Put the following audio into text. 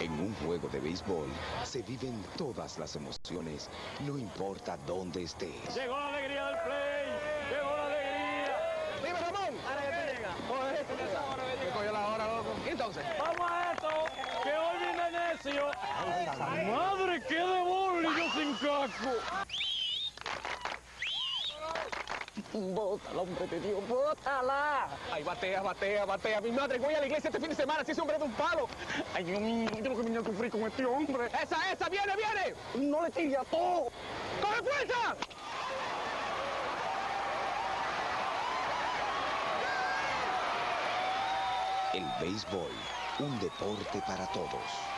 En un juego de béisbol se viven todas las emociones, no importa dónde estés. Llegó la alegría del play, llegó la alegría. ¡Viva Ramón! Ahora que te llega. Me cogió la hora, loco. Entonces, vamos a esto, que hoy viene necio. ¡Madre, qué de bolillo sin casco! ¡Bótala, hombre de Dios, bótala! Ay, batea, batea, batea. Mi madre, voy a la iglesia este fin de semana, si ese hombre es de un palo. Ay, Dios mío, yo tengo que venir a sufrir con este hombre. ¡Esa! ¡Viene, viene! ¡No le tire a todo! ¡Corre fuerza! El béisbol, un deporte para todos.